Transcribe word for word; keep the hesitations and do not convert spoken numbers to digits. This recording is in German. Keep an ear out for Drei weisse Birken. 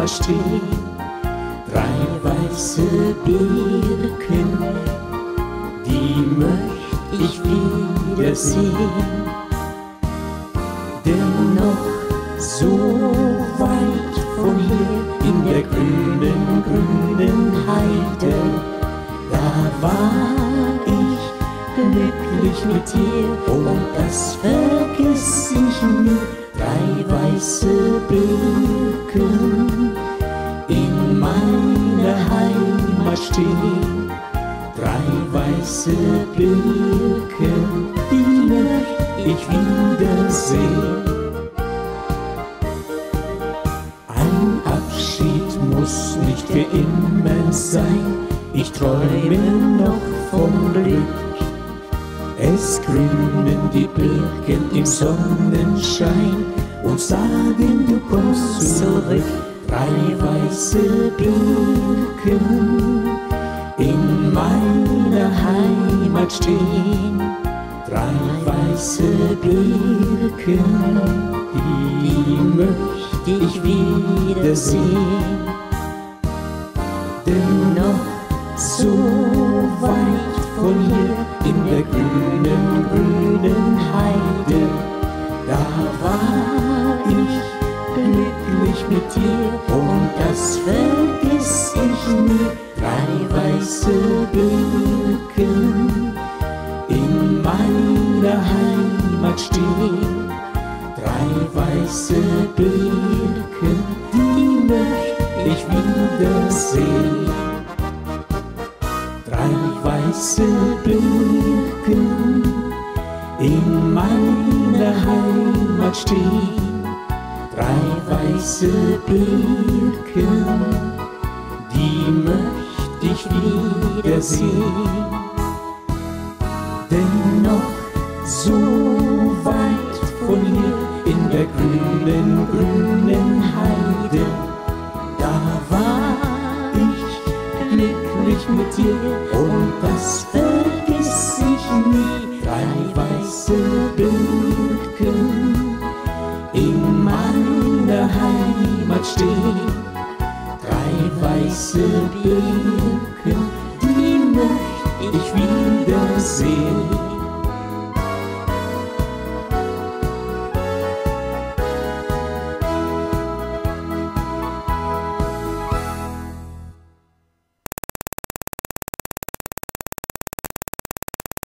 Sommer stehen drei weiße Birken, die möcht ich wiedersehen. Dennoch so weit von hier in der grünen, grünen Heide, da war ich glücklich mit dir und das vergiss ich nie. Drei weiße Birken in meiner Heimat stehen, drei weiße Birken, die möcht ich wiedersehen. Ein Abschied muss nicht für immer sein, ich träume noch vom Glück. Es grünen die Birken im Sonnenschein und sagen, du kommst zurück. Drei weiße Birken in meiner Heimat stehen, drei weiße Birken, die möchte ich wiedersehen. Dennoch so weit von hier in der grünen, grünen Heide, da war ich glücklich mit dir und das vergiss ich nie. Drei weiße Birken in meiner Heimat stehen, drei weiße Birken, die möcht ich wiedersehen. Drei weiße Birken in meiner Heimat stehen, drei weiße Birken, die möcht ich wiedersehen. Dennoch so weit von hier in der grünen, grünen Heide, da war ich glücklich mit dir und das vergiss ich nie. Drei weiße Birken in meiner Heimat stehen, drei weiße Birken, die möcht ich wiedersehen.